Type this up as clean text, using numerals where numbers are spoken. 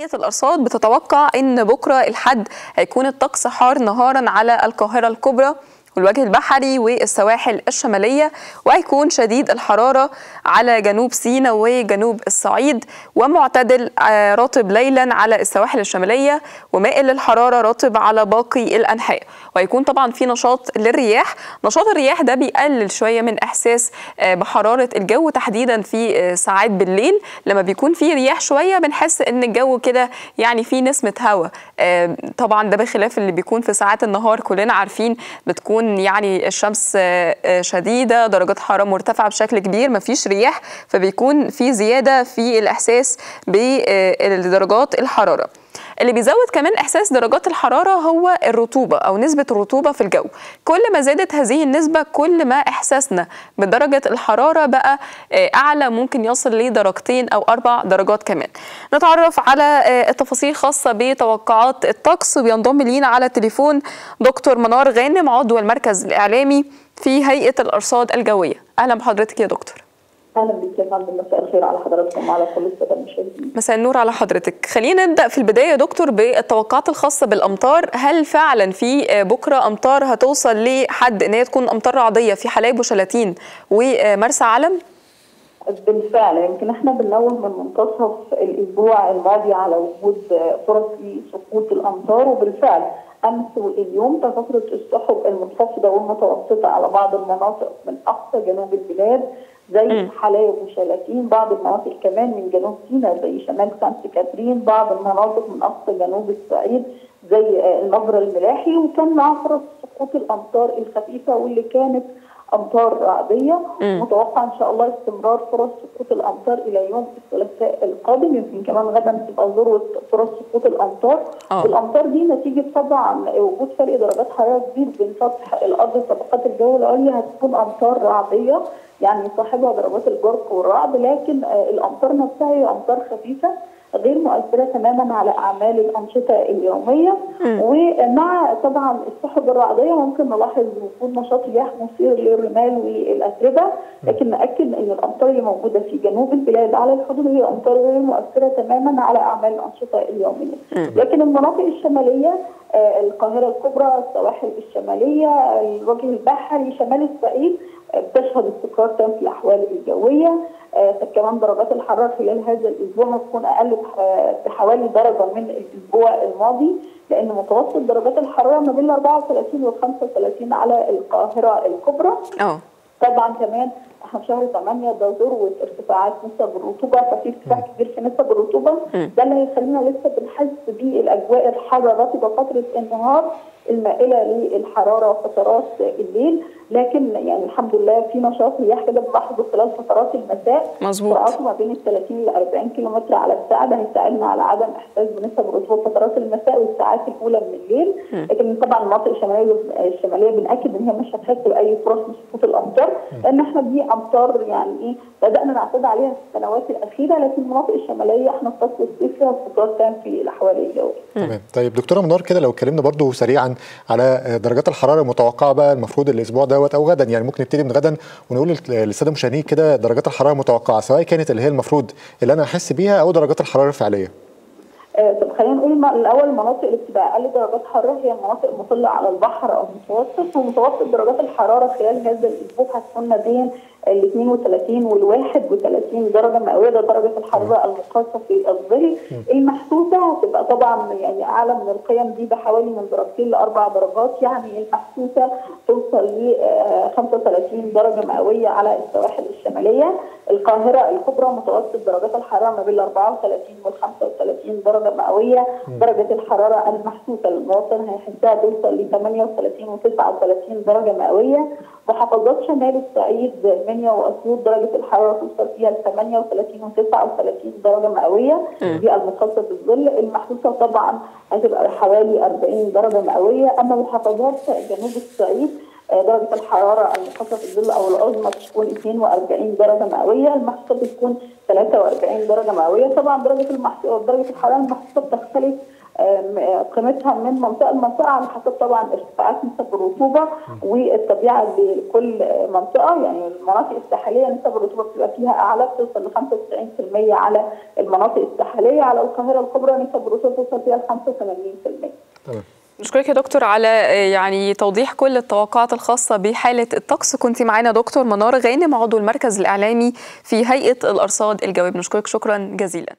هيئة الأرصاد بتتوقع أن بكرة الحد هيكون الطقس حار نهارا على القاهرة الكبرى والوجه البحري والسواحل الشمالية، وهيكون شديد الحرارة على جنوب سيناء وجنوب الصعيد، ومعتدل رطب ليلا على السواحل الشمالية، ومائل للحرارة رطب على باقي الأنحاء. وهيكون طبعا في نشاط للرياح، نشاط الرياح ده بيقلل شوية من إحساس بحرارة الجو تحديدا في ساعات بالليل لما بيكون في رياح شوية بنحس إن الجو كده يعني فيه نسمة هواء. طبعا ده بخلاف اللي بيكون في ساعات النهار، كلنا عارفين بتكون يعني الشمس شديدة، درجات حرارة مرتفعة بشكل كبير، مفيش رياح، فبيكون في زيادة في الإحساس بدرجات الحرارة. اللي بيزود كمان إحساس درجات الحرارة هو الرطوبة أو نسبة الرطوبة في الجو. كل ما زادت هذه النسبة كل ما إحساسنا بدرجة الحرارة بقى أعلى، ممكن يصل لدرجتين أو 4 درجات كمان. نتعرف على التفاصيل خاصة بتوقعات الطقس، وينضم لينا على التليفون دكتور منار غانم عضو المركز الإعلامي في هيئة الأرصاد الجوية. أهلا بحضرتك يا دكتور. اهلا بيك يا فندم، مساء الخير على حضراتكم وعلى كل الساده المشاهدين. مساء النور على حضرتك. خلينا نبدا في البدايه يا دكتور بالتوقعات الخاصه بالامطار. هل فعلا في بكره امطار هتوصل لحد ان هي تكون امطار رعديه في حلايب وشلاتين ومرسى علم؟ بالفعل، يمكن احنا بنلوح من منتصف الاسبوع الماضي على وجود فرص لسقوط الامطار، وبالفعل امس واليوم تفترض السحب المنخفضه والمتوسطه على بعض المناطق من اقصى جنوب البلاد زي حلايب وشلاتين، بعض المناطق كمان من جنوب سيناء زي شمال سانت كاترين، بعض المناطق من اقصى جنوب الصعيد زي المجرى الملاحي، وكان مع فرص سقوط الامطار الخفيفه واللي كانت امطار رعديه. متوقع ان شاء الله استمرار فرص سقوط الامطار الى يوم الثلاثاء القادم، يمكن كمان غدا تبقى ذروه فرص سقوط الامطار، والامطار دي نتيجه طبعا وجود فرق درجات حراره كبير بين سطح الارض وطبقات الجو العليا. هتكون امطار رعديه يعني صاحبها درجات الجرف والرعد، لكن الامطار نفسها هي امطار خفيفه غير مؤثره تماما على اعمال الانشطه اليوميه. ومع طبعا السحب الرعديه ممكن نلاحظ وجود نشاط رياح مثير للرمال والاتربه، لكن ناكد ان الامطار اللي موجوده في جنوب البلاد على الحدود هي امطار غير مؤثره تماما على اعمال الانشطه اليوميه. لكن المناطق الشماليه، القاهره الكبرى، السواحل الشماليه، الوجه البحري، شمال الصعيد، بتشهد استقرار تام في الاحوال الجويه. كمان درجات الحراره خلال هذا الاسبوع هتكون اقل بحوالي درجه من الاسبوع الماضي، لان متوسط درجات الحراره ما بين 34 و 35 على القاهره الكبرى. طبعا كمان احنا في شهر 8 ده ذروه ارتفاعات نسب الرطوبه، ففي ارتفاع كبير في نسب الرطوبه، ده اللي هيخلينا لسه بنحس بالاجواء الحاره الرطبه فتره النهار المائله للحراره وفترات الليل، لكن يعني الحمد لله في نشاط رياح كده بنلاحظه خلال فترات المساء. مظبوط. سرعته ما بين ال 30 ل 40 كيلومتر على الساعه، ده هيساعدنا على عدم احساس بنسب الرطوبه فترات المساء والساعات الاولى من الليل. لكن طبعا المناطق الشماليه بناكد ان هي مش هتحس باي فرص من سقوط الامطار، لان احنا دي امطار يعني ايه بدانا نعتاد عليها في السنوات الاخيره، لكن المناطق الشماليه احنا في فصل الصيف فيها استقرار تام في الاحوال الجويه. تمام. طيب دكتوره منار، كده لو اتكلمنا برضو سريعا على درجات الحراره المتوقعه بقى المفروض الاسبوع ده او غدا، يعني ممكن نبتدي من غدا ونقول للساده المشاهدين كده درجات الحراره المتوقعه سواء كانت اللي هي المفروض اللي انا احس بيها او درجات الحراره الفعليه. طب خلينا نقول الاول المناطق اللي بتبقى اقل درجات حراره هي المناطق المطله على البحر او المتوسط، ومتوسط درجات الحراره خلال هذا الاسبوع هتكون ما بين ال 32 وال 31 درجه مئويه، ده درجه الحراره المقاسه في الظل. المحسوسه هتبقى طبعا يعني اعلى من القيم دي بحوالي من 2 ل 4 درجات، يعني المحسوسه توصل ل 35 درجه مئويه على السواحل الشماليه. القاهره الكبرى متوسط درجات الحراره ما بين ال 34 وال 35 درجه مئويه، درجه الحراره المحسوسه للمواطن هيحسها توصل ل 38 و 39 درجه مئويه. محافظات شمال الصعيد واسيوط درجه الحراره توصل فيها ل 38 و 39 درجه مئويه، دي المخصصه بالظل. المحسوسه طبعا هتبقى حوالي 40 درجه مئويه. اما محافظات جنوب الصعيد درجه الحراره المنخفضه في الظل او العظمى بتكون 42 درجه مئويه، المحصوصه بتكون 43 درجه مئويه، طبعا درجه الحراره المحصوصه بتختلف قيمتها من منطقه لمنطقه على حسب طبعا ارتفاعات نسب الرطوبه والطبيعه لكل منطقه، يعني المناطق الساحليه نسب الرطوبه بتبقى فيها اعلى بتوصل ل 95% على المناطق الساحليه، على القاهره الكبرى نسب الرطوبه بتوصل فيها ل 85%. نشكرك يا دكتور على يعني توضيح كل التوقعات الخاصة بحالة الطقس. كنت معنا دكتور منار غانم عضو المركز الإعلامي في هيئة الأرصاد الجوية، نشكرك شكرا جزيلا.